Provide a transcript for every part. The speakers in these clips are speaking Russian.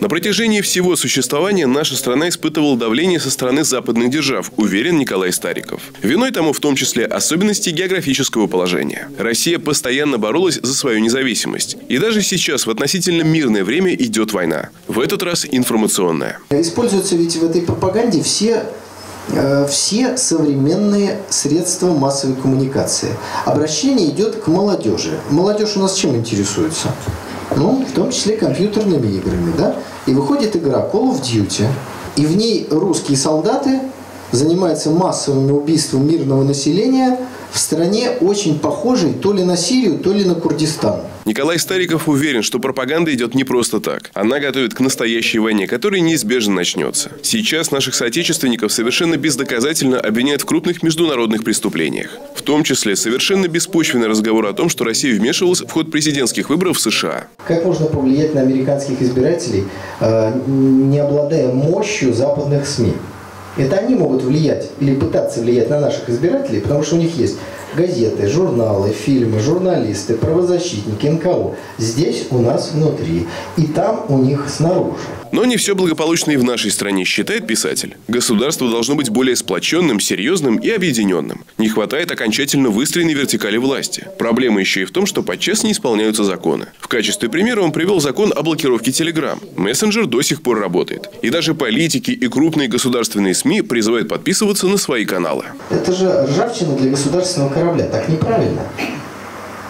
На протяжении всего существования наша страна испытывала давление со стороны западных держав, уверен Николай Стариков. Виной тому в том числе особенности географического положения. Россия постоянно боролась за свою независимость. И даже сейчас в относительно мирное время идет война. В этот раз информационная. Используются ведь в этой пропаганде все современные средства массовой коммуникации. Обращение идет к молодежи. Молодежь у нас чем интересуется? Ну, в том числе компьютерными играми, да? И выходит игра Call of Duty, и в ней русские солдаты занимаются массовым убийством мирного населения в стране, очень похожей то ли на Сирию, то ли на Курдистан. Николай Стариков уверен, что пропаганда идет не просто так. Она готовит к настоящей войне, которая неизбежно начнется. Сейчас наших соотечественников совершенно бездоказательно обвиняют в крупных международных преступлениях. В том числе совершенно беспочвенный разговор о том, что Россия вмешивалась в ход президентских выборов в США. Как можно повлиять на американских избирателей, не обладая мощью западных СМИ? Это они могут влиять или пытаться влиять на наших избирателей, потому что у них есть газеты, журналы, фильмы, журналисты, правозащитники, НКО. Здесь у нас внутри, и там у них снаружи. Но не все благополучно и в нашей стране, считает писатель. Государство должно быть более сплоченным, серьезным и объединенным. Не хватает окончательно выстроенной вертикали власти. Проблема еще и в том, что подчас не исполняются законы. В качестве примера он привел закон о блокировке Telegram. Мессенджер до сих пор работает. И даже политики и крупные государственные СМИ призывают подписываться на свои каналы. Это же ржавчина для государственного корабля. Так неправильно.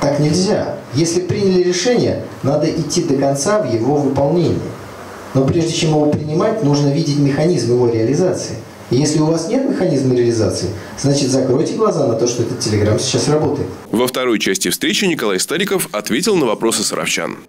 Так нельзя. Если приняли решение, надо идти до конца в его выполнении. Но прежде чем его принимать, нужно видеть механизм его реализации. И если у вас нет механизма реализации, значит закройте глаза на то, что этот Telegram сейчас работает. Во второй части встречи Николай Стариков ответил на вопросы саровчан.